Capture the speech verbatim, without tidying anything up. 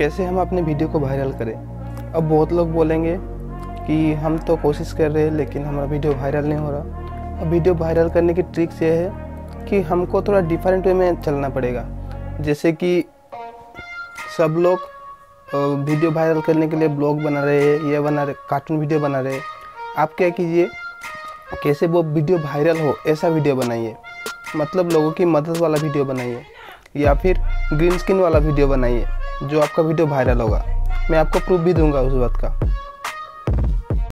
कैसे हम अपने वीडियो को वायरल करें। अब बहुत लोग बोलेंगे कि हम तो कोशिश कर रहे हैं लेकिन हमारा वीडियो वायरल नहीं हो रहा। अब वीडियो वायरल करने की ट्रिक्स ये है कि हमको थोड़ा डिफरेंट वे में चलना पड़ेगा। जैसे कि सब लोग वीडियो वायरल करने के लिए ब्लॉग बना रहे हैं, ये बना रहे, कार्टून वीडियो बना रहे हैं। आप क्या कीजिए, कैसे वो वीडियो वायरल हो ऐसा वीडियो बनाइए, मतलब लोगों की मदद वाला वीडियो बनाइए, या फिर ग्रीन स्किन वाला वीडियो बनाइए जो आपका वीडियो वायरल होगा। मैं आपको प्रूफ भी दूंगा उस बात का।